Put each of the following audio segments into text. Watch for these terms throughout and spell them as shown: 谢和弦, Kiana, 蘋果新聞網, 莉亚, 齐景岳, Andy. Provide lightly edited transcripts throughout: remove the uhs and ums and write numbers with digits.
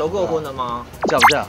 求过婚了吗？嫁不嫁？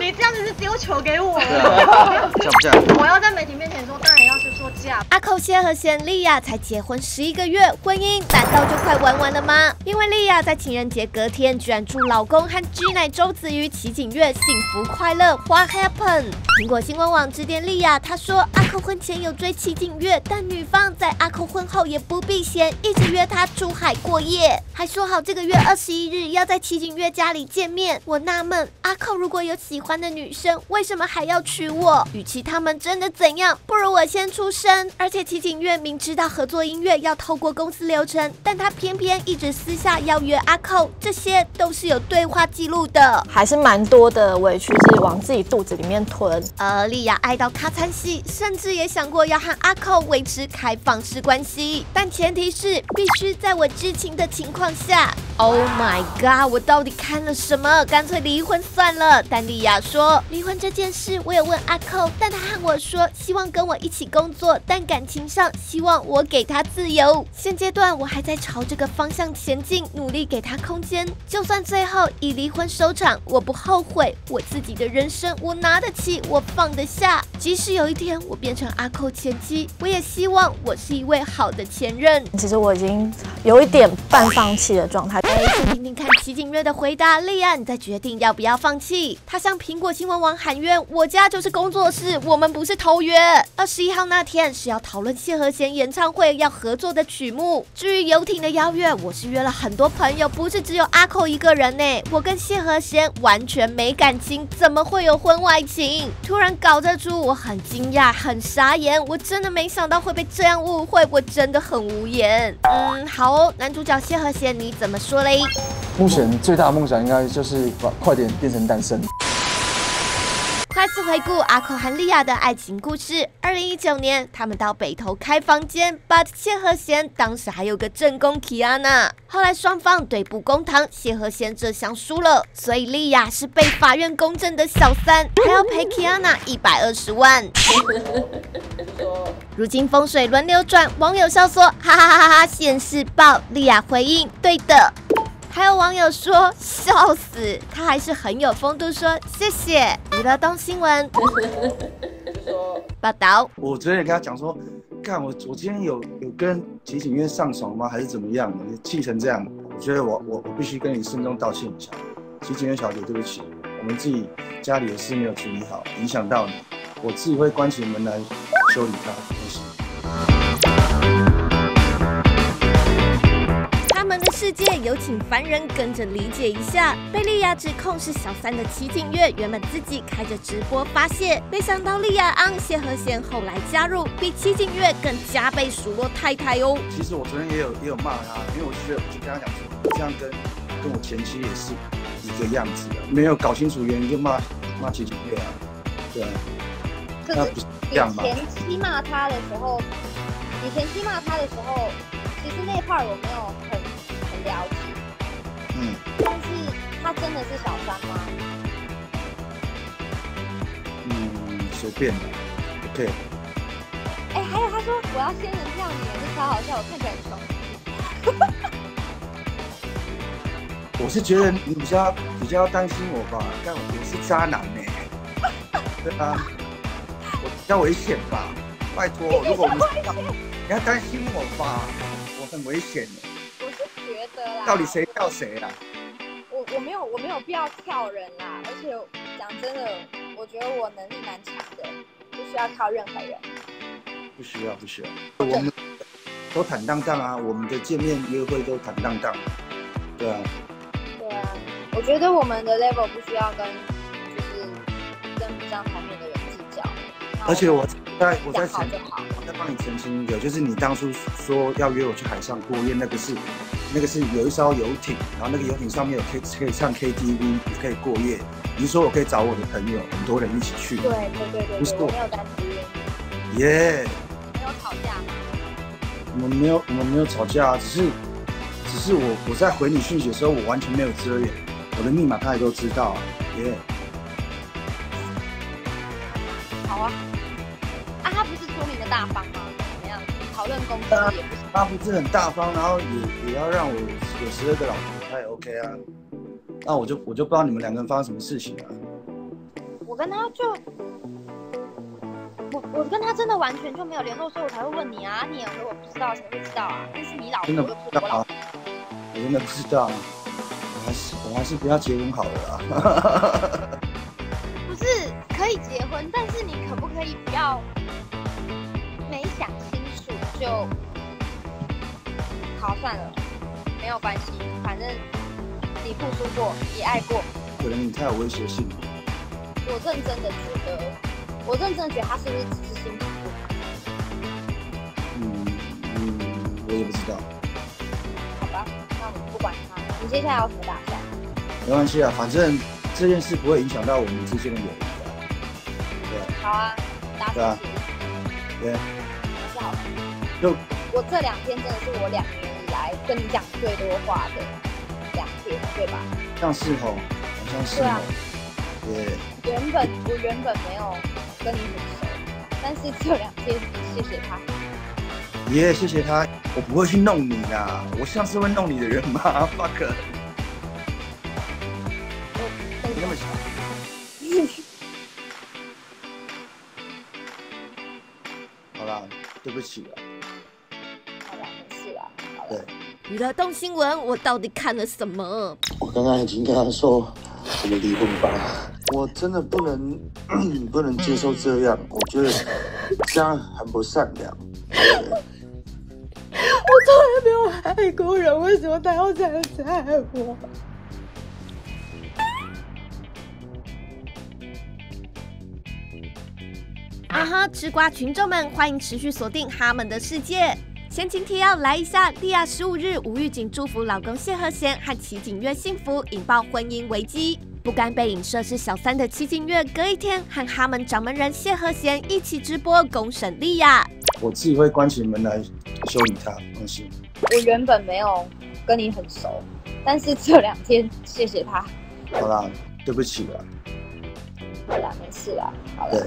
你这样子是丢球给我。嫁不嫁？我要在媒体面前说，当然要是说嫁。阿寇仙和贤莉亚才结婚11个月，婚姻难道就快玩完了吗？因为莉亚在情人节隔天居然祝老公和 G 奶周子瑜、齐景岳幸福快乐。What happened？ 苹果新闻网指点莉亚，她说阿寇婚前有追齐景岳，但女方在阿寇婚后也不避嫌，一直约他出海过夜，还说好这个月21日要在齐景岳家里见面。我纳闷，阿寇如果有喜欢的女生，为什么还要娶我？与其他们真的怎样，不如我先出声。而且齐景岳明知道合作音乐要透过公司流程，但他偏偏一直私下邀约阿寇，这些都是有对话记录的，还是蛮多的委屈是往自己肚子里面吞。而莉亚爱到卡餐戏，甚至也想过要和阿寇维持开放式关系，但前提是必须在我知情的情况下。Oh my god！ 我到底看了什么？干脆离婚算了。但莉亚说，离婚这件事我有问阿寇，但他和我说希望跟我一起工作，但感情上希望我给他自由。现阶段我还在朝这个方向前进，努力给他空间。就算最后以离婚收场，我不后悔。我自己的人生，我拿得起，我放得下。即使有一天我变成阿寇前妻，我也希望我是一位好的前任。其实我已经有一点半放弃的状态。先听听看齐景岳的回答，莉亚你再决定要不要放弃。他向苹果新闻网喊冤：“我家就是工作室，我们不是偷约。”21号那天是要讨论谢和弦演唱会要合作的曲目。至于游艇的邀约，我是约了很多朋友，不是只有阿寇一个人呢。我跟谢和弦完全没感情，怎么会有婚外情？突然搞这出，我很惊讶，很傻眼，我真的没想到会被这样误会，我真的很无言。好哦，男主角谢和弦你怎么说嘞？目前最大的梦想应该就是快点变成单身。再次回顾阿寇和莉亚的爱情故事。2019年，他们到北投开房间 ，but 谢和弦当时还有个正宫 Kiana。后来双方对簿公堂，谢和弦这项输了，所以莉亚是被法院公正的小三，还要赔 Kiana 120万。如今风水轮流转，网友笑说哈哈哈哈，现世报。莉亚回应：对的。还有网友说笑死，他还是很有风度说谢谢。娱乐动新闻报道，我昨天跟他讲说，看我今天有跟齐景岳上床吗？还是怎么样？你气成这样，我觉得我必须跟你慎重道歉一下，齐景岳小姐，对不起，我们自己家里的事没有处理好，影响到你，我自己会关起门来修理他，谢谢。世界有请凡人跟着理解一下。被莉亚指控是小三的齐景岳，原本自己开着直播发泄，没想到莉亚昂谢和弦后来加入，比齐景岳更加倍数落太太哦。其实我昨天也有骂他，因为我觉得我就跟他讲说，这样跟我前妻也是一个样子的，没有搞清楚原因就骂齐景岳啊，对啊，那不是这样吗？前妻骂他的时候，你前妻骂他的时候，其实那一块我没有很了解，但是他真的是小三吗？随便的，对。还有他说我要仙人跳你，这超好笑，我看起来很穷。我是觉得你比较担心我吧，但我是渣男呢、对啊，我比较危险吧，拜托，如果我们你要担心我吧，我很危险的。到底谁跳谁啦？我没有必要跳人啦，而且讲真的，我觉得我能力蛮强的，不需要靠任何人。不需要，我们都坦荡荡啊，我们的见面约会都坦荡荡。对啊，我觉得我们的 level 不需要跟不上台面的人计较。而且我在帮你澄清一个，就是你当初说要约我去海上过夜，那个是有一艘游艇，然后那个游艇上面有可以唱 KTV， 也可以过夜。你说我可以找我的朋友，很多人一起去。对，不是我没有单独约。耶、yeah ！没有吵架吗？我们没有吵架，只是我在回你讯息的时候，我完全没有遮掩，我的密码他也都知道。耶、yeah ！好啊。他不是说你的大方吗？怎么样？讨论公司也不行。他不是很大方，然后也要让我有12个老婆，他也 OK 啊。那我就不知道你们两个人发生什么事情了。我跟他真的完全就没有联络，所以我才会问你啊。你也说我不知道，谁会知道啊？那是你老婆，又不是我老婆。我真的不知道，我还是不要结婚好了啦。不是可以结婚，但是你可不可以不要没想清楚就？好，算了，没有关系，反正你付出过，也爱过。可能你太有威胁性了。我认真的觉得他是不是只是心情不好？我也不知道。好吧，那我不管他。你接下来要怎么打算？没关系啊，反正这件事不会影响到我们之间的友谊啊。对。好啊，打算结对。还是好。就我这两天真的是我2年以来跟你讲最多话的2天，对吧？像是吼，好像是。对啊。我原本没有跟你很熟，但是这2天谢谢他。耶，谢谢他，我不会去弄你啦，我像是会弄你的人吗 ？fuck。你那么想？好啦，对不起啦。好啦，没事啦。对。娱乐动新闻，我到底看了什么？我刚刚已经跟他说，我们离婚吧。 我真的不能接受这样，我觉得这样很不善良。我从来没有爱过人，为什么他要这样子爱我？啊哈，吃瓜群众们，欢迎持续锁定他们的世界。 前情提要来一下，莉亚15日无预警祝福老公谢和弦和齐景岳幸福，引爆婚姻危机。不甘被影射是小三的齐景岳，隔一天和他们掌门人谢和弦一起直播公审莉亚。我自己会关起门来修理他，放心。我原本没有跟你很熟，但是这2天谢谢他。好啦，对不起啦。好啦，没事啦。好了。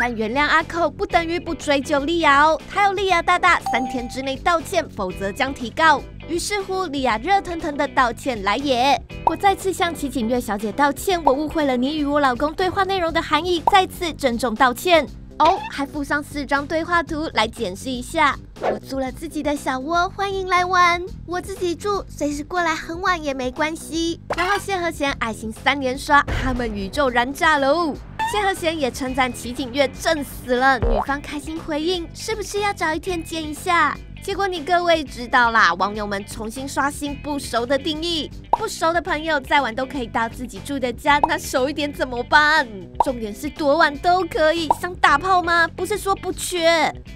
但原谅阿寇不等于不追究莉亚哦，他要莉亚大大3天之内道歉，否则将提告。于是乎，莉亚热腾腾的道歉来也。我再次向齐景岳小姐道歉，我误会了你与我老公对话内容的含义，再次郑重道歉。哦，还附上4张对话图来检视一下。我租了自己的小窝，欢迎来玩。我自己住，随时过来，很晚也没关系。然后谢和弦爱心3连刷，他们宇宙燃炸喽！ 谢和弦也称赞齐景岳正死了，女方开心回应，是不是要找一天见一下？结果你各位知道啦，网友们重新刷新不熟的定义，不熟的朋友再晚都可以到自己住的家，那熟一点怎么办？重点是多晚都可以，想打炮吗？不是说不缺，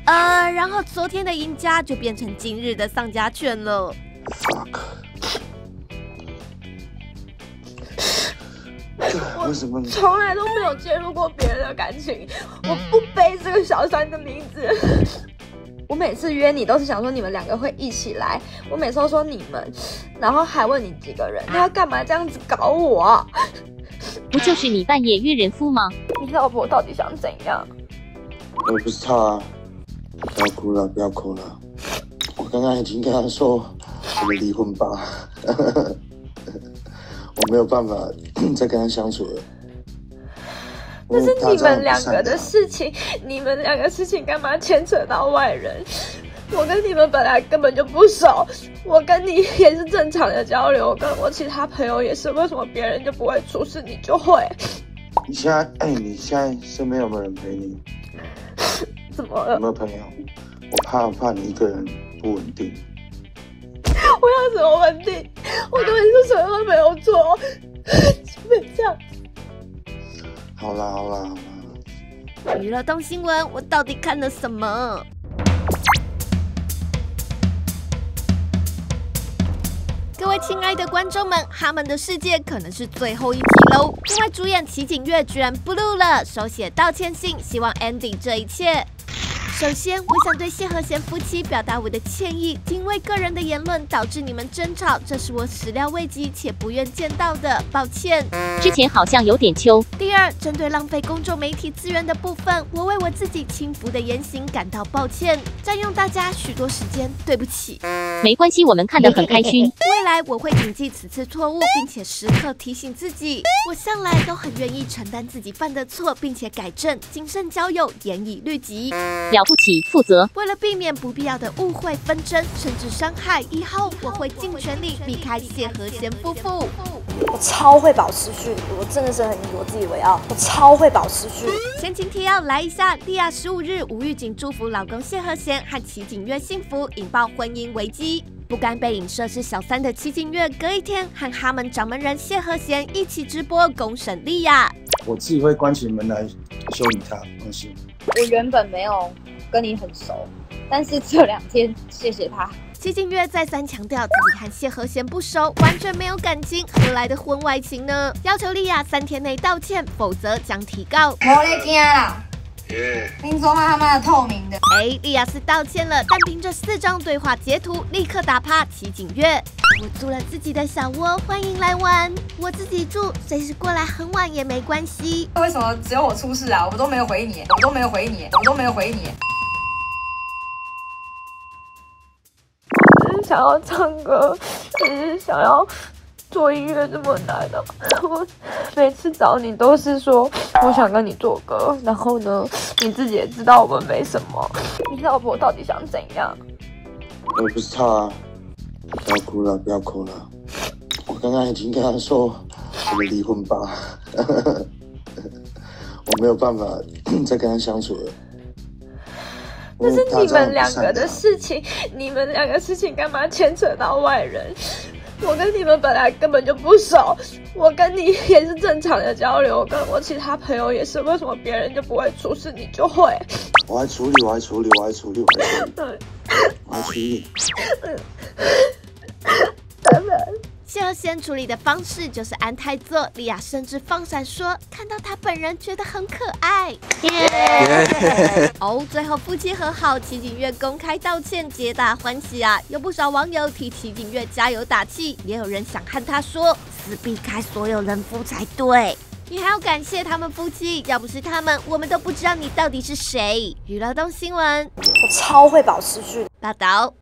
然后昨天的赢家就变成今日的丧家犬了。我从来都没有介入过别人的感情，我不背这个小三的名字。我每次约你都是想说你们2个会一起来，我每次都说你们，然后还问你几个人，他干嘛这样子搞我？不就是你半夜约人夫吗？你老婆到底想怎样？我不知道啊！不要哭了，不要哭了！我刚刚已经跟他说，我们离婚吧。我没有办法再跟他相处了。那是你们2个的事情，你们2个事情干嘛牵扯到外人？我跟你们本来根本就不熟，我跟你也是正常的交流，跟我其他朋友也是。为什么别人就不会出事，你就会？你现在身边有没有人陪你？怎么了？有没有朋友？我怕你一个人不稳定。 我要什么稳定？我根本就什么都没有做，就被这样。好啦。娱乐动新闻，我到底看了什么？各位亲爱的观众们，他们的世界可能是最后一集喽，因为主演齐景岳居然blue了，手写道歉信，希望 Andy 这一切。首先，我想对谢和弦夫妻表达我的歉意，因为个人的言论导致你们争吵，这是我始料未及且不愿见到的，抱歉。之前好像有点秋。第二，针对浪费公众媒体资源的部分，我为我自己轻浮的言行感到抱歉，占用大家许多时间，对不起。没关系，我们看得很开心。未来我会谨记此次错误，并且时刻提醒自己。我向来都很愿意承担自己犯的错，并且改正，谨慎交友，严以律己。 了不起，负责。为了避免不必要的误会、纷争，甚至伤害，以后我会尽全力避开谢和弦夫妇。我超会保持距离，我真的是很以我自己为傲。我超会保持距离。前情提要来一下，莉亚15日无预警祝福老公谢和弦和齐景岳幸福，引爆婚姻危机。 不甘被影射是小三的齐景岳，隔一天和哈门掌门人谢和弦一起直播公审莉亚。我自己会关起门来修理他，放心。我原本没有跟你很熟，但是这2天谢谢他。齐景岳再三强调自己和谢和弦不熟，完全没有感情，何来的婚外情呢？要求莉亚3天内道歉，否则将提告。我来惊啦！ 听说他妈的透明的。哎，莉亚是道歉了，但凭着4张对话截图，立刻打趴齐景岳。我租了自己的小窝，欢迎来玩。我自己住，随时过来很晚也没关系。为什么只有我出事啊？我都没有回你，我都没有回你，我都没有回你。只是想要唱歌，只是想要。 做音乐这么难的、我每次找你都是说我想跟你做歌，然后呢，你自己也知道我们没什么。你老婆到底想怎样？我不知道啊！不要哭了，不要哭了！我刚刚已经跟她说，我们离婚吧，我没有办法再跟她相处了。 那是你们两个的事情，你们两个事情干嘛牵扯到外人？ 我跟你们本来根本就不熟，我跟你也是正常的交流，跟我其他朋友也是。为什么别人就不会出事，你就会？我还处理，我还处理，我还处理，我还处理。当然，谢和弦处理的方式就是安泰座，莉亚甚至放闪说看到他本人觉得很可爱。哦，最后夫妻和好，齐景岳公开道歉，皆大欢喜啊！有不少网友替齐景岳加油打气，也有人想和他说死避开所有人夫才对。你还要感谢他们夫妻，要不是他们，我们都不知道你到底是谁。娱乐动新闻，我超会保持距离。报道。